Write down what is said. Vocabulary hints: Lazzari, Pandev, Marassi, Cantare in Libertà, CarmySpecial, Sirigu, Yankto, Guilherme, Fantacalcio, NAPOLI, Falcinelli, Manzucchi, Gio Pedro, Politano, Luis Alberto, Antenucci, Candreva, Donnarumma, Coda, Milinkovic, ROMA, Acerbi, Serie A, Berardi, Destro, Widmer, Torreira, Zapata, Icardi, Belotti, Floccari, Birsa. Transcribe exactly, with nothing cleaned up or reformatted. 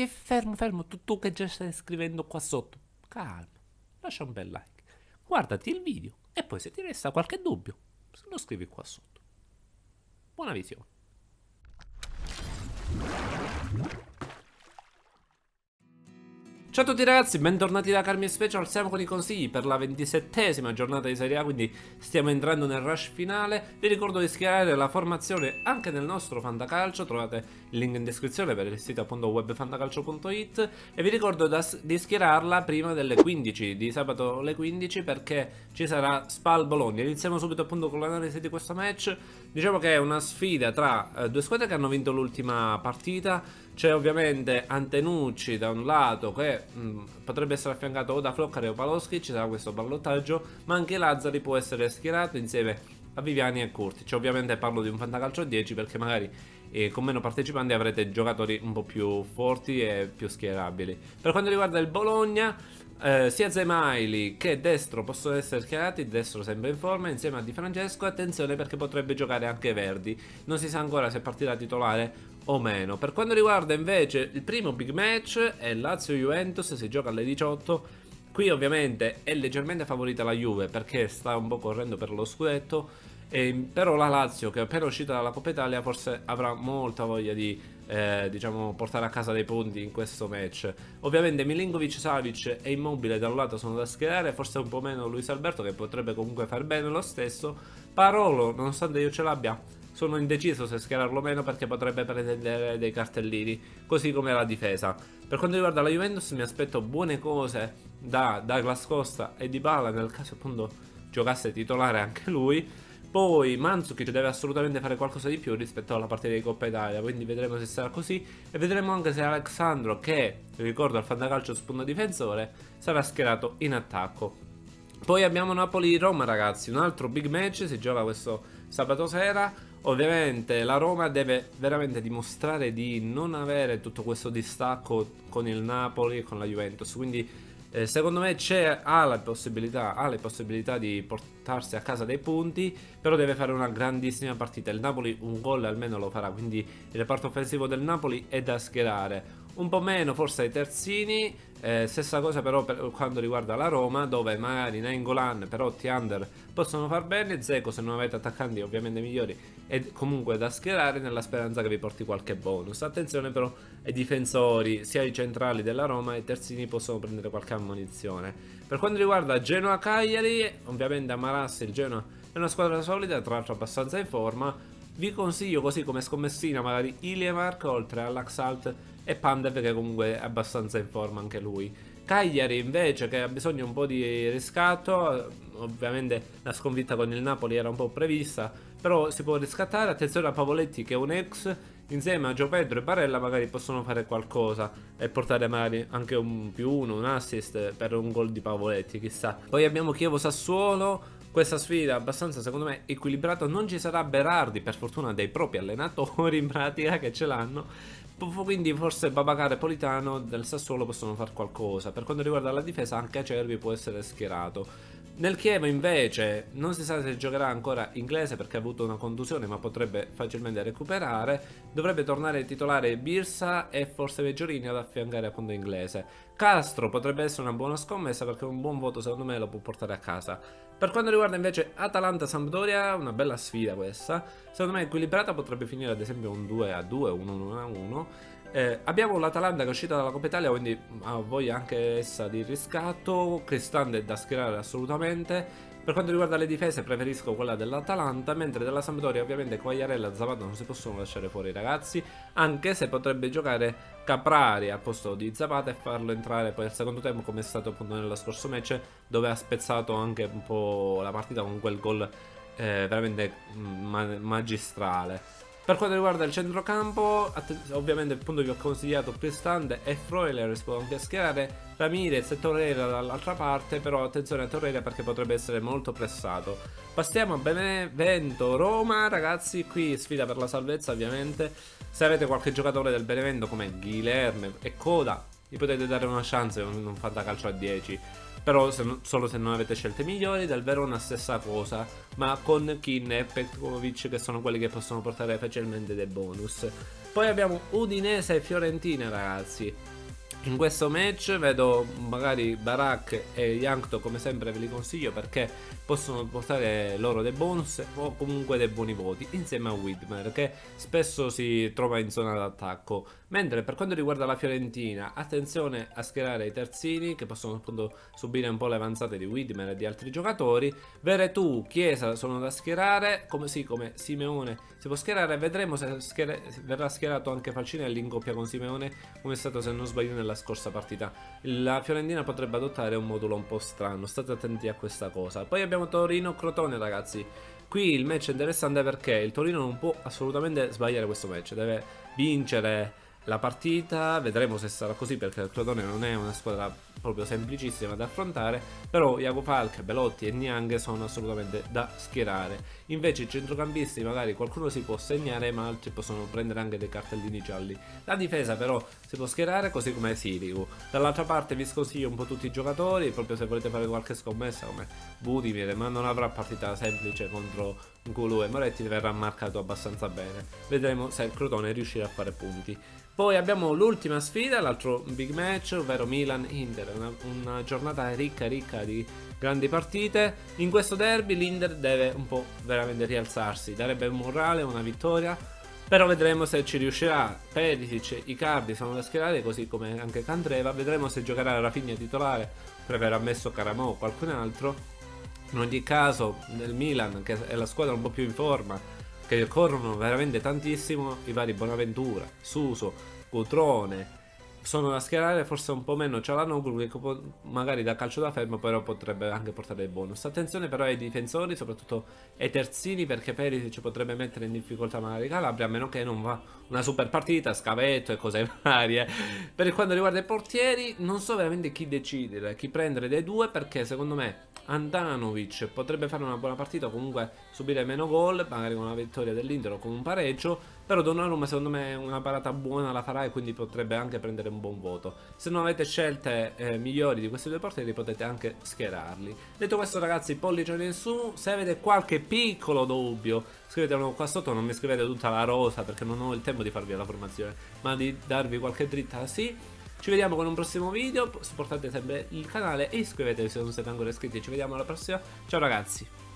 sì, fermo, fermo, tu, tu che già stai scrivendo qua sotto, calma, lascia un bel like, guardati il video e poi se ti resta qualche dubbio lo scrivi qua sotto. Buona visione. Ciao a tutti ragazzi, bentornati da CarmySpecial. Siamo con i consigli per la ventisettesima giornata di Serie A, quindi stiamo entrando nel rush finale. Vi ricordo di schierare la formazione anche nel nostro Fantacalcio, trovate il link in descrizione per il sito appunto web fantacalcio punto it, e vi ricordo da, di schierarla prima delle quindici di sabato alle quindici, perché ci sarà Spal Bologna. Iniziamo subito appunto con l'analisi di questo match. Diciamo che è una sfida tra eh, due squadre che hanno vinto l'ultima partita. C'è ovviamente Antenucci da un lato che mh, potrebbe essere affiancato o da Floccari o Paloschi, ci sarà questo ballottaggio, ma anche Lazzari può essere schierato insieme a Viviani e Curti. Cioè, ovviamente parlo di un fantacalcio a dieci perché magari eh, con meno partecipanti avrete giocatori un po' più forti e più schierabili. Per quanto riguarda il Bologna, eh, sia Zemaili che Destro possono essere schierati, Destro sempre in forma, insieme a Di Francesco. Attenzione perché potrebbe giocare anche Verdi, non si sa ancora se partirà titolare o meno. Per quanto riguarda invece il primo big match è Lazio-Juventus, si gioca alle diciotto. Qui ovviamente è leggermente favorita la Juve perché sta un po' correndo per lo scudetto, eh, però la Lazio, che è appena uscita dalla Coppa Italia, forse avrà molta voglia di eh, diciamo portare a casa dei punti in questo match. Ovviamente Milinkovic, Savic e Immobile da un lato sono da schierare, forse un po' meno Luis Alberto, che potrebbe comunque far bene lo stesso. Parolo, nonostante io ce l'abbia, sono indeciso se schierarlo o meno perché potrebbe pretendere dei cartellini, così come la difesa. Per quanto riguarda la Juventus mi aspetto buone cose da Douglas Costa e Dybala, nel caso appunto giocasse titolare anche lui. Poi Manzucchi deve assolutamente fare qualcosa di più rispetto alla partita di Coppa Italia, quindi vedremo se sarà così, e vedremo anche se Alexandro, che ricordo al fantacalcio spunto difensore, sarà schierato in attacco. Poi abbiamo Napoli-Roma ragazzi, un altro big match, si gioca questo sabato sera. Ovviamente la Roma deve veramente dimostrare di non avere tutto questo distacco con il Napoli e con la Juventus, quindi eh, secondo me c'è, ha, la possibilità, ha le possibilità di portarsi a casa dei punti, però deve fare una grandissima partita. Il Napoli un gol almeno lo farà, quindi il reparto offensivo del Napoli è da schierare. Un po' meno forse ai terzini, eh, stessa cosa però per quanto riguarda la Roma, dove magari Nainggolan, però Tiander possono far bene. Zeko, se non avete attaccanti ovviamente migliori, è comunque da schierare nella speranza che vi porti qualche bonus. Attenzione però ai difensori, sia i centrali della Roma e i terzini possono prendere qualche ammonizione. Per quanto riguarda Genoa-Cagliari, ovviamente a Marassi il Genoa è una squadra solida, tra l'altro abbastanza in forma. Vi consiglio così come scommessina magari Ilie Mark, oltre all'Axalt e Pandev, che comunque è abbastanza in forma anche lui. Cagliari invece, che ha bisogno un po' di riscatto, ovviamente la sconfitta con il Napoli era un po' prevista, però si può riscattare. Attenzione a Pavoletti, che è un ex, insieme a Gio Pedro e Barella magari possono fare qualcosa e portare magari anche un più uno, un assist per un gol di Pavoletti, chissà. Poi abbiamo Chievo-Sassuolo. Questa sfida è abbastanza, secondo me, equilibrata. Non ci sarà Berardi, per fortuna dei propri allenatori in pratica, che ce l'hanno, quindi forse Babacar e Politano del Sassuolo possono fare qualcosa. Per quanto riguarda la difesa anche Acerbi può essere schierato. Nel Chievo invece non si sa se giocherà ancora Inglese perché ha avuto una contusione, ma potrebbe facilmente recuperare. Dovrebbe tornare titolare Birsa e forse Peggiorini ad affiancare appunto Inglese. Castro potrebbe essere una buona scommessa perché un buon voto secondo me lo può portare a casa. Per quanto riguarda invece Atalanta-Sampdoria, una bella sfida questa, secondo me equilibrata, potrebbe finire ad esempio un due a due, uno a uno. Eh, abbiamo l'Atalanta che è uscita dalla Coppa Italia, quindi ha voglia anche essa di riscatto. Cristante è da schierare assolutamente. Per quanto riguarda le difese preferisco quella dell'Atalanta, mentre della Sampdoria ovviamente Quagliarella e Zapata non si possono lasciare fuori ragazzi, anche se potrebbe giocare Caprari al posto di Zapata e farlo entrare poi al secondo tempo, come è stato appunto nello scorso match, dove ha spezzato anche un po' la partita con quel gol eh, veramente magistrale. Per quanto riguarda il centrocampo, ovviamente appunto vi ho consigliato Cristante e Freuler, si può anche schierare Ramirez e Torreira dall'altra parte, però attenzione a Torreira perché potrebbe essere molto pressato. Passiamo a Benevento-Roma ragazzi, qui sfida per la salvezza ovviamente. Se avete qualche giocatore del Benevento come Guilherme e Coda, gli potete dare una chance con un fantacalcio a dieci, però se non, solo se non avete scelte migliori. Del Verona stessa cosa, ma con Kin e Petkovic, che sono quelli che possono portare facilmente dei bonus. Poi abbiamo Udinese e Fiorentina, ragazzi. In questo match vedo magari Barak e Yankto, come sempre ve li consiglio perché possono portare loro dei bonus o comunque dei buoni voti, insieme a Widmer che spesso si trova in zona d'attacco. Mentre per quanto riguarda la Fiorentina, attenzione a schierare i terzini che possono appunto subire un po' le avanzate di Widmer e di altri giocatori. Veretù, Chiesa sono da schierare, come sì, come Simeone si può schierare. Vedremo se schier verrà schierato anche Falcinelli in coppia con Simeone, come è stato, se non sbaglio, nella scorsa partita. La Fiorentina potrebbe adottare un modulo un po' strano, state attenti a questa cosa. Poi abbiamo Torino-Crotone, ragazzi. Qui il match è interessante perché il Torino non può assolutamente sbagliare questo match, deve vincere la partita. Vedremo se sarà così perché il Crotone non è una squadra proprio semplicissima da affrontare, però Iago Falk, Belotti e Niang sono assolutamente da schierare. Invece i centrocampisti magari qualcuno si può segnare, ma altri possono prendere anche dei cartellini gialli. La difesa però si può schierare, così come Sirigu. Dall'altra parte vi sconsiglio un po' tutti i giocatori, proprio se volete fare qualche scommessa come Budimir, ma non avrà partita semplice contro Gulu e Moretti, verrà marcato abbastanza bene. Vedremo se il Crotone riuscirà a fare punti. Poi abbiamo l'ultima sfida, l'altro big match, ovvero Milan-Inter. Una, una giornata ricca ricca di grandi partite. In questo derby l'Inter deve un po' veramente rialzarsi, darebbe un morale, una vittoria, però vedremo se ci riuscirà. Perisic, Icardi sono da schierare, così come anche Candreva. Vedremo se giocherà alla Rafinha titolare, per aver ammesso Caramò o qualcun altro. In ogni caso nel Milan, che è la squadra un po' più in forma, che corrono veramente tantissimo, i vari Bonaventura, Suso, Cutrone sono da schierare, forse un po' meno Çalhanoğlu, che magari da calcio da fermo però potrebbe anche portare il bonus. Attenzione però ai difensori, soprattutto ai terzini, perché Perisic ci potrebbe mettere in difficoltà magari Calabria, a meno che non va una super partita, scavetto e cose varie. Per quanto riguarda i portieri non so veramente chi decidere, chi prendere dei due, perché secondo me Andanovic potrebbe fare una buona partita o comunque subire meno gol, magari con una vittoria dell'Inter o con un pareggio. Però Donnarumma secondo me una parata buona la farà e quindi potrebbe anche prendere un buon voto. Se non avete scelte eh, migliori di questi due portieri potete anche schierarli. Detto questo, ragazzi, pollice in su. Se avete qualche piccolo dubbio scrivetelo qua sotto, non mi scrivete tutta la rosa perché non ho il tempo di farvi la formazione, ma di darvi qualche dritta sì. Ci vediamo con un prossimo video, supportate sempre il canale e iscrivetevi se non siete ancora iscritti. Ci vediamo alla prossima, ciao ragazzi.